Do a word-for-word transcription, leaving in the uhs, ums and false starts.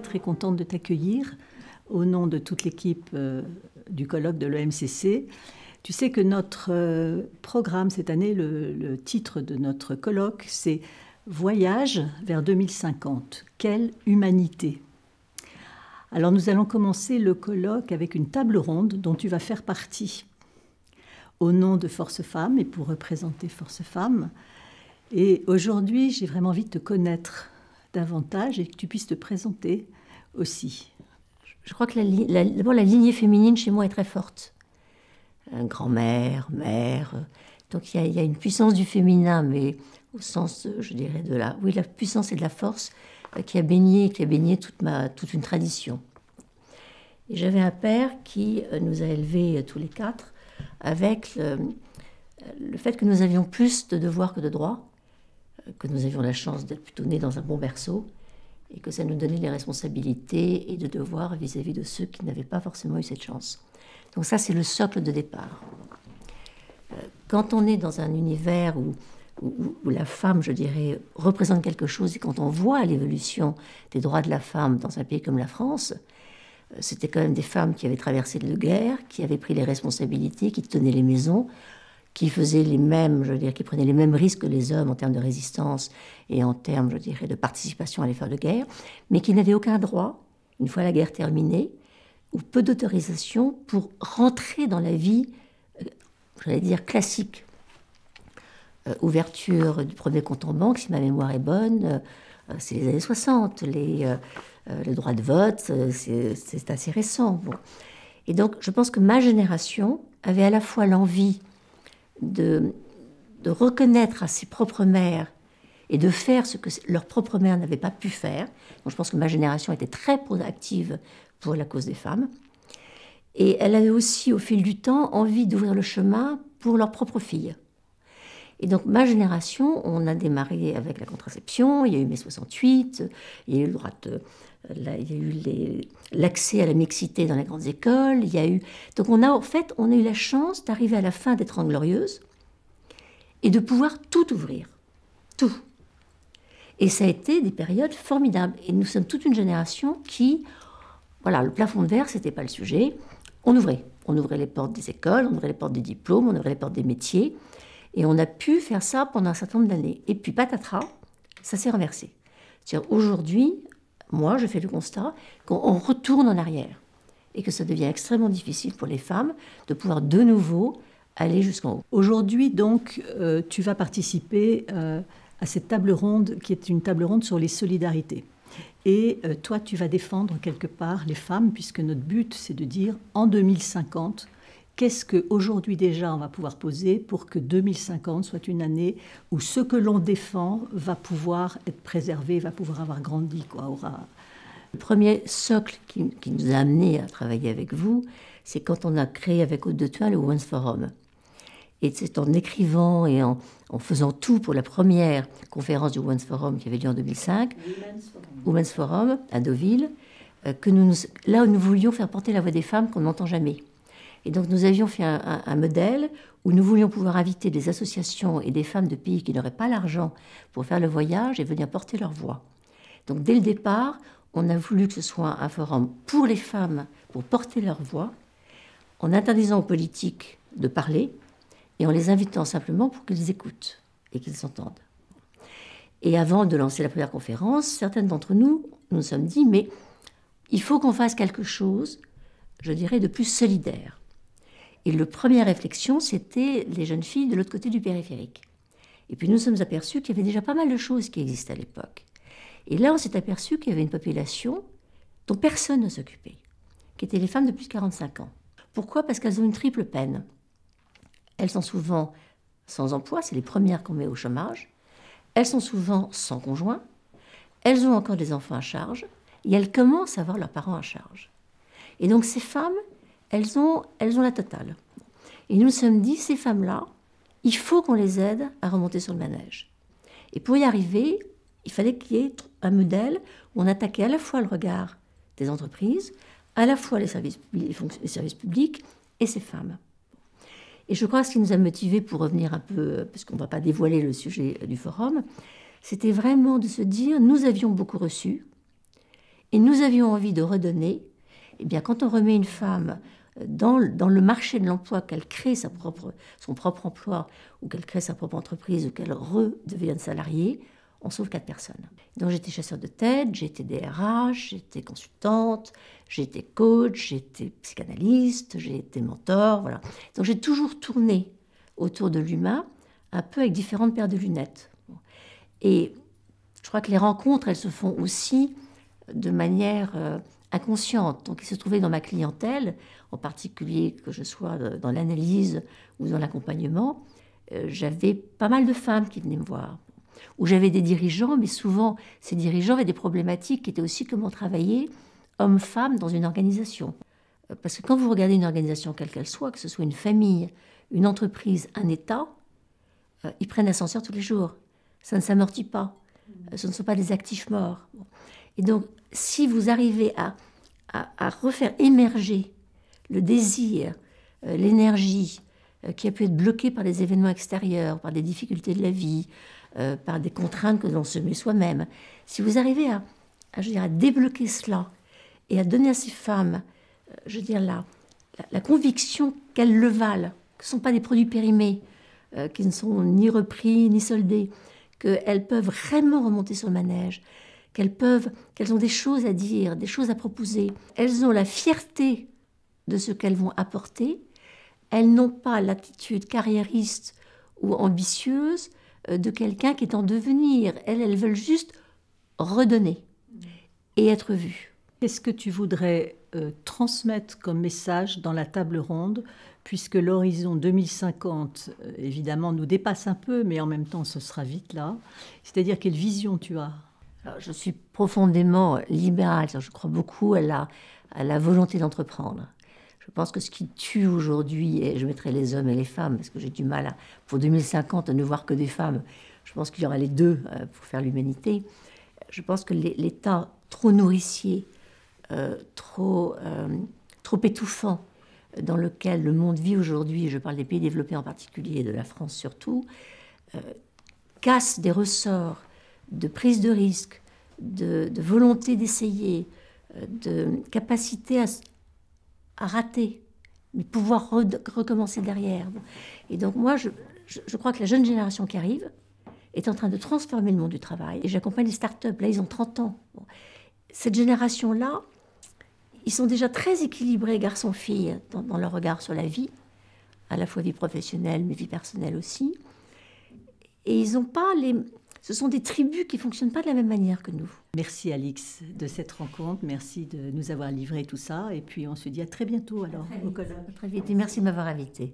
très très contente de t'accueillir au nom de toute l'équipe euh, du colloque de l'O M C C. Tu sais que notre euh, programme cette année, le, le titre de notre colloque, c'est « Voyage vers deux mille cinquante. Quelle humanité ?» Alors nous allons commencer le colloque avec une table ronde dont tu vas faire partie au nom de Force Femmes et pour représenter Force Femmes. Et aujourd'hui, j'ai vraiment envie de te connaître davantage et que tu puisses te présenter aussi. Je crois que la, la, d'abord la lignée féminine chez moi est très forte. Grand-mère, mère, donc il y, y a une puissance du féminin, mais au sens, je dirais, de la, oui, la puissance et de la force qui a baigné, qui a baigné toute, ma, toute une tradition. Et j'avais un père qui nous a élevés tous les quatre avec le, le fait que nous avions plus de devoirs que de droits, que nous avions la chance d'être plutôt nés dans un bon berceau, et que ça nous donnait des responsabilités et de devoirs vis-à-vis de ceux qui n'avaient pas forcément eu cette chance. Donc ça, c'est le socle de départ. Quand on est dans un univers où, où, où la femme, je dirais, représente quelque chose, et quand on voit l'évolution des droits de la femme dans un pays comme la France, c'était quand même des femmes qui avaient traversé les guerres, qui avaient pris les responsabilités, qui tenaient les maisons, qui faisaient les mêmes, je dirais, qui prenaient les mêmes risques que les hommes en termes de résistance et en termes, je dirais, de participation à l'effort de guerre, mais qui n'avaient aucun droit, une fois la guerre terminée, ou peu d'autorisation pour rentrer dans la vie, j'allais dire, classique. Euh, ouverture du premier compte en banque, si ma mémoire est bonne, euh, c'est les années soixante. Les, euh, le droit de vote, c'est assez récent. Bon. Et donc, je pense que ma génération avait à la fois l'envie de, de reconnaître à ses propres mères et de faire ce que leurs propres mères n'avaient pas pu faire. Donc, je pense que ma génération était très proactive pour la cause des femmes. Et elle avait aussi, au fil du temps, envie d'ouvrir le chemin pour leurs propres filles. Et donc, ma génération, on a démarré avec la contraception, il y a eu mai soixante-huit, il y a eu le droit de, là, il y a eu l'accès à la mixité dans les grandes écoles, il y a eu... Donc, on a, en fait, on a eu la chance d'arriver à la fin des Trente Glorieuses et de pouvoir tout ouvrir, tout. Et ça a été des périodes formidables. Et nous sommes toute une génération qui... Voilà, le plafond de verre, c'était pas le sujet. On ouvrait. On ouvrait les portes des écoles, on ouvrait les portes des diplômes, on ouvrait les portes des métiers. Et on a pu faire ça pendant un certain nombre d'années. Et puis, patatras, ça s'est renversé. C'est-à-dire, aujourd'hui, moi, je fais le constat qu'on retourne en arrière. Et que ça devient extrêmement difficile pour les femmes de pouvoir de nouveau aller jusqu'en haut. Aujourd'hui, donc, euh, tu vas participer euh, à cette table ronde qui est une table ronde sur les solidarités. Et toi, tu vas défendre quelque part les femmes, puisque notre but, c'est de dire, en deux mille cinquante, qu'est-ce qu'aujourd'hui déjà on va pouvoir poser pour que deux mille cinquante soit une année où ce que l'on défend va pouvoir être préservé, va pouvoir avoir grandi, quoi, aura... Le premier socle qui, qui nous a amené à travailler avec vous, c'est quand on a créé avec Haute de Toin le Women's Forum. Et c'est en écrivant et en, en faisant tout pour la première conférence du Women's Forum qui avait lieu en deux mille cinq, Women's Forum, Women's Forum à Deauville, euh, que nous, là où nous voulions faire porter la voix des femmes qu'on n'entend jamais. Et donc nous avions fait un, un, un modèle où nous voulions pouvoir inviter des associations et des femmes de pays qui n'auraient pas l'argent pour faire le voyage et venir porter leur voix. Donc dès le départ, on a voulu que ce soit un forum pour les femmes, pour porter leur voix, en interdisant aux politiques de parler, et en les invitant simplement pour qu'ils écoutent et qu'ils s'entendent. Et avant de lancer la première conférence, certaines d'entre nous nous sommes dit, mais il faut qu'on fasse quelque chose, je dirais, de plus solidaire. Et la première réflexion, c'était les jeunes filles de l'autre côté du périphérique. Et puis nous sommes aperçus qu'il y avait déjà pas mal de choses qui existaient à l'époque. Et là, on s'est aperçu qu'il y avait une population dont personne ne s'occupait, qui étaient les femmes de plus de quarante-cinq ans. Pourquoi? Parce qu'elles ont une triple peine. Elles sont souvent sans emploi, c'est les premières qu'on met au chômage. Elles sont souvent sans conjoint. Elles ont encore des enfants à charge. Et elles commencent à avoir leurs parents à charge. Et donc ces femmes, elles ont, elles ont la totale. Et nous nous sommes dit, ces femmes-là, il faut qu'on les aide à remonter sur le manège. Et pour y arriver, il fallait qu'il y ait un modèle où on attaquait à la fois le regard des entreprises, à la fois les services, les services publics et ces femmes. Et je crois que ce qui nous a motivés, pour revenir un peu, parce qu'on ne va pas dévoiler le sujet du forum, c'était vraiment de se dire, nous avions beaucoup reçu, et nous avions envie de redonner. Eh bien, quand on remet une femme dans le marché de l'emploi, qu'elle crée sa propre, son propre emploi, ou qu'elle crée sa propre entreprise, ou qu'elle redevienne salariée, on sauve quatre personnes. Donc j'étais chasseur de tête, j'étais D R H, j'étais consultante, j'étais coach, j'étais psychanalyste, j'étais mentor, voilà. Donc j'ai toujours tourné autour de l'humain, un peu avec différentes paires de lunettes. Et je crois que les rencontres, elles se font aussi de manière euh, inconsciente. Donc il se trouvait dans ma clientèle, en particulier que je sois dans l'analyse ou dans l'accompagnement, euh, j'avais pas mal de femmes qui venaient me voir. Où j'avais des dirigeants, mais souvent ces dirigeants avaient des problématiques qui étaient aussi comment travailler homme-femme dans une organisation. Parce que quand vous regardez une organisation quelle qu'elle soit, que ce soit une famille, une entreprise, un État, euh, ils prennent l'ascenseur tous les jours. Ça ne s'amortit pas. Ce ne sont pas des actifs morts. Et donc, si vous arrivez à, à, à refaire émerger le désir, euh, l'énergie, euh, qui a pu être bloquée par des événements extérieurs, par des difficultés de la vie, Euh, par des contraintes que l'on se met soi-même. Si vous arrivez à, à, je veux dire, à débloquer cela et à donner à ces femmes, euh, je veux dire, la, la, la conviction qu'elles le valent, que ce ne sont pas des produits périmés, euh, qui ne sont ni repris ni soldés, qu'elles peuvent vraiment remonter sur le manège, qu'elles peuvent, qu'elles ont des choses à dire, des choses à proposer. Elles ont la fierté de ce qu'elles vont apporter. Elles n'ont pas l'attitude carriériste ou ambitieuse de quelqu'un qui est en devenir. Elles, elles veulent juste redonner et être vues. Qu'est-ce que tu voudrais euh, transmettre comme message dans la table ronde, puisque l'horizon deux mille cinquante, euh, évidemment, nous dépasse un peu, mais en même temps, ce sera vite là. C'est-à-dire, quelle vision tu as? Alors, je suis profondément libérale. Je crois beaucoup à la, à la volonté d'entreprendre. Je pense que ce qui tue aujourd'hui, et je mettrai les hommes et les femmes, parce que j'ai du mal à, pour deux mille cinquante à ne voir que des femmes, je pense qu'il y aura les deux pour faire l'humanité. Je pense que l'État trop nourricier, euh, trop, euh, trop étouffant, dans lequel le monde vit aujourd'hui, je parle des pays développés en particulier, et de la France surtout, euh, casse des ressorts de prise de risque, de, de volonté d'essayer, de capacité à... à rater, mais pouvoir re recommencer derrière. Et donc moi, je, je, je crois que la jeune génération qui arrive est en train de transformer le monde du travail. Et j'accompagne les startups, là, ils ont trente ans. Cette génération-là, ils sont déjà très équilibrés, garçons-filles, dans, dans leur regard sur la vie, à la fois vie professionnelle, mais vie personnelle aussi. Et ils n'ont pas les... Ce sont des tribus qui ne fonctionnent pas de la même manière que nous. Merci Alix de cette rencontre, merci de nous avoir livré tout ça. Et puis on se dit à très bientôt alors. À très vite, à très vite. Et merci de m'avoir invitée.